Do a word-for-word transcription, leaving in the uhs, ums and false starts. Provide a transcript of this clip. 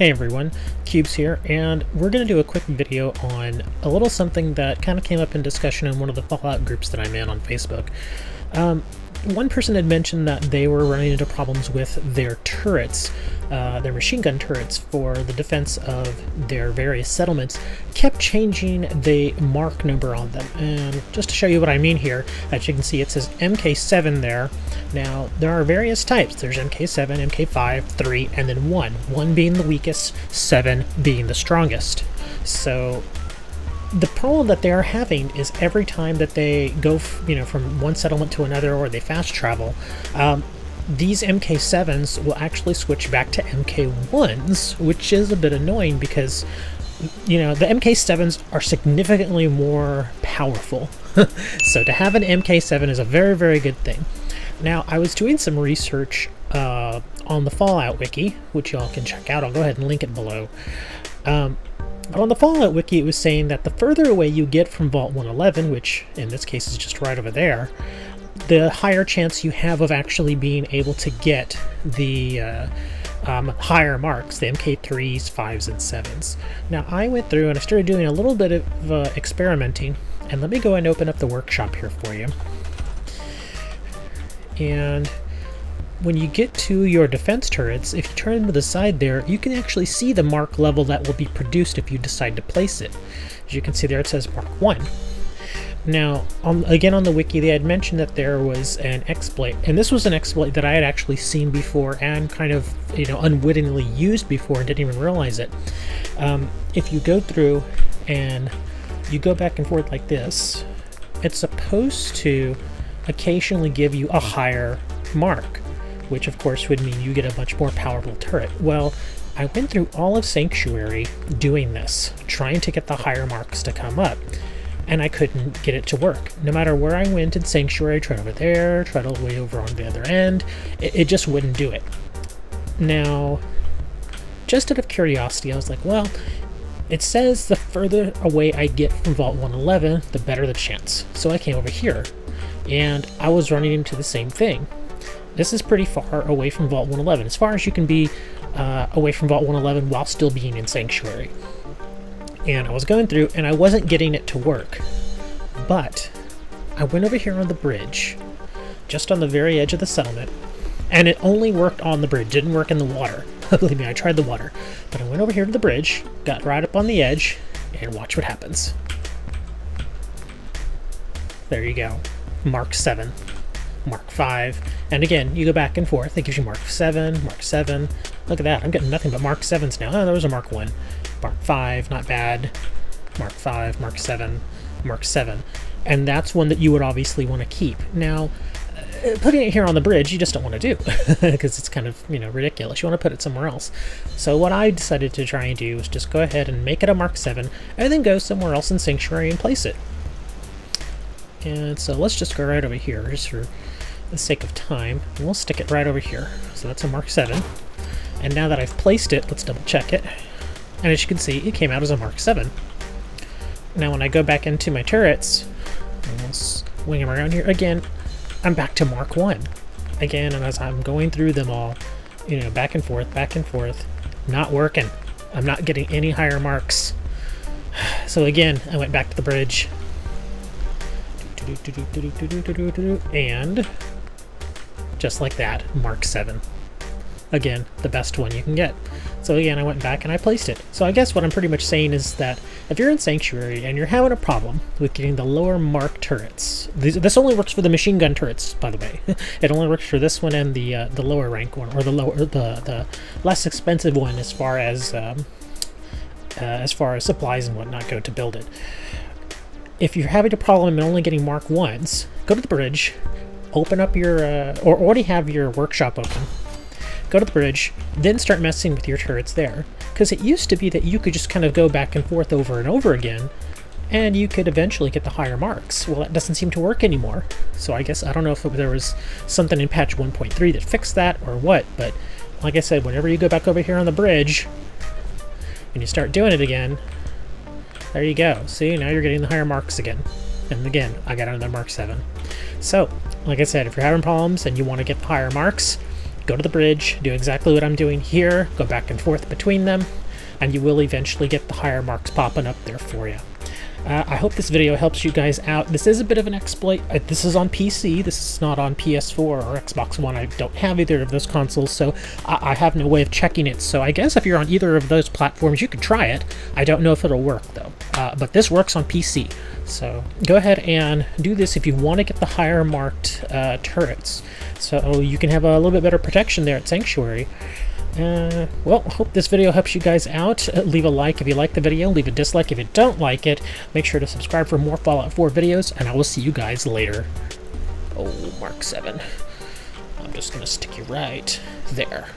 Hey everyone, Cubes here, and we're going to do a quick video on a little something that kind of came up in discussion in one of the Fallout groups that I'm in on Facebook. Um, one person had mentioned that they were running into problems with their turrets, uh, their machine gun turrets for the defense of their various settlements, kept changing the mark number on them. And just to show you what I mean here, as you can see it says M K seven there. Now, there are various types. There's M K seven, M K five, three, and then one. one being the weakest, seven being the strongest. So the problem that they are having is every time that they go f you know, from one settlement to another, or they fast travel, um, these M K sevens will actually switch back to M K ones, which is a bit annoying because, you know, the M K sevens are significantly more powerful. So to have an M K seven is a very, very good thing. Now, I was doing some research uh, on the Fallout Wiki, which y'all can check out. I'll go ahead and link it below. Um, but on the Fallout Wiki, it was saying that the further away you get from Vault one eleven, which in this case is just right over there, the higher chance you have of actually being able to get the uh, um, higher marks, the M K threes, fives, and sevens. Now, I went through and I started doing a little bit of uh, experimenting, and let me go and open up the workshop here for you. And when you get to your defense turrets, if you turn to the side there, you can actually see the mark level that will be produced if you decide to place it. As you can see there, it says Mark one. Now, on, again on the wiki, they had mentioned that there was an exploit, and this was an exploit that I had actually seen before and kind of, you know, unwittingly used before and didn't even realize it. Um, if you go through and you go back and forth like this, it's supposed to occasionally give you a higher mark, which of course would mean you get a much more powerful turret. Well, I went through all of Sanctuary doing this, trying to get the higher marks to come up, and I couldn't get it to work. No matter where I went in Sanctuary, tried over there, tried all the way over on the other end, it, it just wouldn't do it. Now, just out of curiosity, I was like, well, it says the further away I get from Vault one eleven, the better the chance. So I came over here, and I was running into the same thing. This is pretty far away from Vault one eleven, as far as you can be uh, away from Vault one eleven while still being in Sanctuary. And I was going through, and I wasn't getting it to work. But I went over here on the bridge, just on the very edge of the settlement, and it only worked on the bridge, didn't work in the water. Believe me, I tried the water. But I went over here to the bridge, got right up on the edge, and watch what happens. There you go. Mark seven. Mark five, and again, you go back and forth. It gives you Mark seven, Mark seven. Look at that, I'm getting nothing but Mark sevens now. Oh, there was a Mark one. Mark five, not bad. Mark five, Mark seven, Mark seven. And that's one that you would obviously want to keep. Now, putting it here on the bridge, you just don't want to do, because it's kind of, you know, ridiculous. You want to put it somewhere else. So what I decided to try and do was just go ahead and make it a Mark seven, and then go somewhere else in Sanctuary and place it. And so let's just go right over here, just for the sake of time, and we'll stick it right over here. So that's a Mark seven. And now that I've placed it, let's double check it. And as you can see, it came out as a Mark seven. Now when I go back into my turrets, and we'll swing them around here again, I'm back to Mark one. Again, and as I'm going through them all, you know, back and forth, back and forth, not working. I'm not getting any higher marks. So again, I went back to the bridge. And just like that, Mark seven. Again, the best one you can get. So again, I went back and I placed it. So I guess what I'm pretty much saying is that if you're in Sanctuary and you're having a problem with getting the lower mark turrets, these, this only works for the machine gun turrets, by the way. It only works for this one and the uh, the lower rank one, or the lower the the less expensive one as far as um, uh, as far as supplies and whatnot go to build it. If you're having a problem and only getting Mark ones, go to the bridge, open up your, uh, or already have your workshop open, go to the bridge, then start messing with your turrets there. Because it used to be that you could just kind of go back and forth over and over again, and you could eventually get the higher marks. Well, that doesn't seem to work anymore. So I guess, I don't know if it, there was something in patch one point three that fixed that or what, but like I said, whenever you go back over here on the bridge, and you start doing it again, there you go. See, now you're getting the higher marks again. And again, I got another Mark seven. So, like I said, if you're having problems and you want to get the higher marks, go to the bridge, do exactly what I'm doing here, go back and forth between them, and you will eventually get the higher marks popping up there for you. Uh, I hope this video helps you guys out. This is a bit of an exploit. Uh, this is on P C. This is not on P S four or Xbox One. I don't have either of those consoles, so I, I have no way of checking it. So I guess if you're on either of those platforms, you could try it. I don't know if it'll work, though. Uh, but this works on P C. So go ahead and do this if you want to get the higher marked uh, turrets. So you can have a little bit better protection there at Sanctuary. Uh, well, hope this video helps you guys out. Uh, leave a like if you like the video, leave a dislike if you don't like it. Make sure to subscribe for more Fallout four videos, and I will see you guys later. Oh, Mark seven. I'm just gonna stick you right there.